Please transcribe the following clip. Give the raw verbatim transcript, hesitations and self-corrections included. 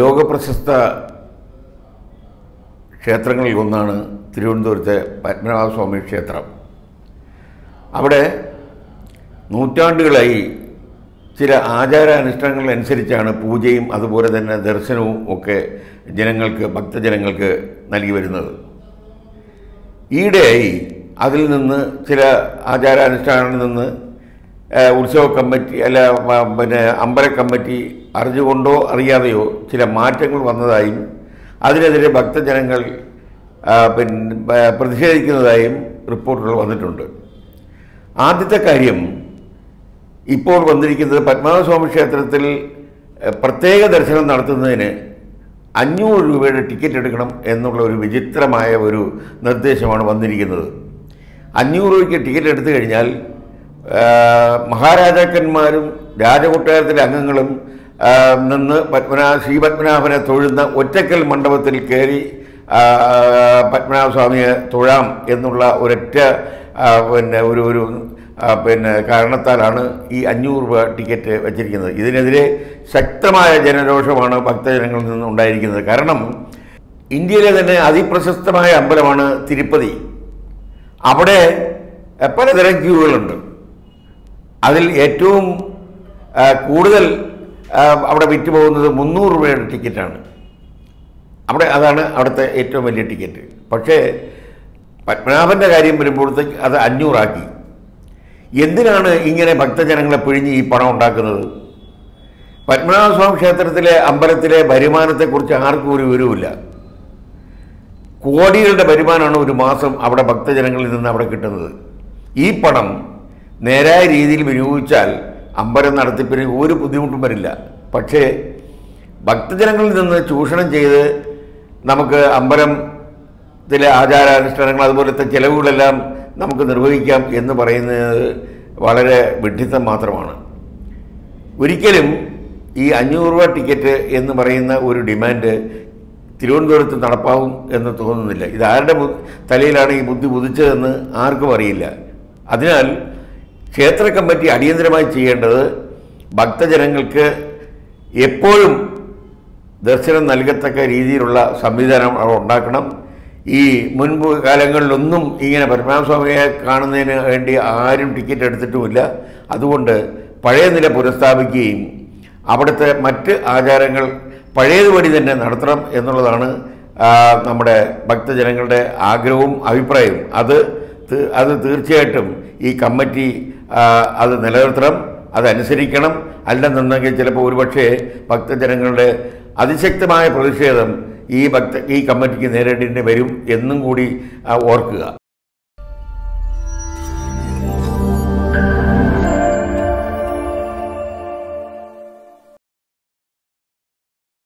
ലോകപ്രശസ്ത ക്ഷേത്രങ്ങളിൽ ഒന്നാണ് തിരുവനന്തപുരത്തെ പത്മനാഭസ്വാമി ക്ഷേത്രം. അവിടെ നൂറ്റാണ്ടുകളായി ചില ആചാരാനുഷ്ഠാനങ്ങളനുസരിച്ചാണ് പൂജയും അതുപോലെ തന്നെ ദർശനവും ഒക്കെ ജനങ്ങൾക്ക് ഭക്തജനങ്ങൾക്ക് നൽകി വരുന്നത്. ഈയിടെയായി അതിൽ നിന്ന് ചില ആചാരാനുഷ്ഠാനങ്ങളിൽ നിന്ന് ഉത്സവ കമ്മിറ്റി അല്ല പിന്നെ അമ്പല കമ്മിറ്റി അറിഞ്ഞുകൊണ്ടോ അറിയാതെയോ ചില മാറ്റങ്ങൾ വന്നതായും അതിനെതിരെ ഭക്തജനങ്ങൾ പിന്നെ പ്രതിഷേധിക്കുന്നതായും റിപ്പോർട്ടുകൾ വന്നിട്ടുണ്ട്. ആദ്യത്തെ കാര്യം ഇപ്പോൾ വന്നിരിക്കുന്നത് പത്മനാഭസ്വാമി ക്ഷേത്രത്തിൽ പ്രത്യേക ദർശനം നടത്തുന്നതിന് അഞ്ഞൂറ് രൂപയുടെ ടിക്കറ്റ് എടുക്കണം എന്നുള്ള ഒരു വിചിത്രമായ ഒരു നിർദ്ദേശമാണ് വന്നിരിക്കുന്നത്. അഞ്ഞൂറ് രൂപയ്ക്ക് ടിക്കറ്റ് എടുത്തു കഴിഞ്ഞാൽ മഹാരാജാക്കന്മാരും രാജകൊട്ടാരത്തിലെ അംഗങ്ങളും നിന്ന് പത്മനാഭ ശ്രീപത്മനാഭനെ തൊഴുന്ന ഒറ്റക്കൽ മണ്ഡപത്തിൽ കയറി പത്മനാഭസ്വാമിയെ തൊഴാം എന്നുള്ള ഒരൊറ്റ പിന്നെ ഒരു ഒരു പിന്നെ കാരണത്താലാണ് ഈ അഞ്ഞൂറ് രൂപ ടിക്കറ്റ് വച്ചിരിക്കുന്നത്. ഇതിനെതിരെ ശക്തമായ ജനരോഷമാണ് ഭക്തജനങ്ങളിൽ നിന്നുണ്ടായിരിക്കുന്നത്. കാരണം ഇന്ത്യയിലെ തന്നെ അതിപ്രശസ്തമായ അമ്പലമാണ് തിരുപ്പതി. അവിടെ പലതരം ക്യൂകളുണ്ട്. അതിൽ ഏറ്റവും കൂടുതൽ അവിടെ വിറ്റ് പോകുന്നത് മുന്നൂറ് രൂപയുടെ ടിക്കറ്റാണ്. അവിടെ അതാണ് അവിടുത്തെ ഏറ്റവും വലിയ ടിക്കറ്റ്. പക്ഷേ പത്മനാഭൻ്റെ കാര്യം വരുമ്പോഴത്തേക്ക് അത് അഞ്ഞൂറാക്കി. എന്തിനാണ് ഇങ്ങനെ ഭക്തജനങ്ങളെ പിഴിഞ്ഞ് ഈ പണം ഉണ്ടാക്കുന്നത്? പത്മനാഭസ്വാമി ക്ഷേത്രത്തിലെ അമ്പലത്തിലെ വരുമാനത്തെക്കുറിച്ച് ആർക്കും ഒരു വിവരവുമില്ല. കോടികളുടെ വരുമാനമാണ് ഒരു മാസം അവിടെ ഭക്തജനങ്ങളിൽ നിന്ന് അവിടെ കിട്ടുന്നത്. ഈ പണം നേരായ രീതിയിൽ വിനിയോഗിച്ചാൽ അമ്പലം നടത്തിപ്പിന് ഒരു ബുദ്ധിമുട്ടും വരില്ല. പക്ഷേ ഭക്തജനങ്ങളിൽ നിന്ന് ചൂഷണം ചെയ്ത് നമുക്ക് അമ്പലത്തിലെ ആചാരാനുഷ്ഠാനങ്ങൾ അതുപോലത്തെ ചിലവുകളെല്ലാം നമുക്ക് നിർവഹിക്കാം എന്ന് പറയുന്നത് വളരെ വിഡ്ഢിത്തം മാത്രമാണ്. ഒരിക്കലും ഈ അഞ്ഞൂറ് രൂപ ടിക്കറ്റ് എന്ന് പറയുന്ന ഒരു ഡിമാൻഡ് തിരുവനന്തപുരത്ത് നടപ്പാവും എന്ന് തോന്നുന്നില്ല. ഇതാരുടെ തലയിലാണ് ഈ ബുദ്ധി ഉദിച്ചതെന്ന് ആർക്കും അറിയില്ല. അതിനാൽ ക്ഷേത്ര കമ്മിറ്റി അടിയന്തരമായി ചെയ്യേണ്ടത് ഭക്തജനങ്ങൾക്ക് എപ്പോഴും ദർശനം നൽകത്തക്ക രീതിയിലുള്ള സംവിധാനം അവർ ഉണ്ടാക്കണം. ഈ മുൻപ് കാലങ്ങളിലൊന്നും ഇങ്ങനെ പരമനാഭസ്വാമിയെ കാണുന്നതിന് വേണ്ടി ആരും ടിക്കറ്റ് എടുത്തിട്ടുമില്ല. അതുകൊണ്ട് പഴയ നില പുനഃസ്ഥാപിക്കുകയും അവിടുത്തെ മറ്റ് ആചാരങ്ങൾ പഴയതുപടി തന്നെ നടത്തണം എന്നുള്ളതാണ് നമ്മുടെ ഭക്തജനങ്ങളുടെ ആഗ്രഹവും അഭിപ്രായവും. അത് അത് തീർച്ചയായിട്ടും ഈ കമ്മിറ്റി അത് നിലനിർത്തണം, അതനുസരിക്കണം. അല്ലെന്നുണ്ടെങ്കിൽ ചിലപ്പോൾ ഒരുപക്ഷേ ഭക്തജനങ്ങളുടെ അതിശക്തമായ പ്രതിഷേധം ഈ ഭക്ത ഈ കമ്മിറ്റിക്ക് നേരിടേണ്ടി വരും എന്നും കൂടി ഓർക്കുക.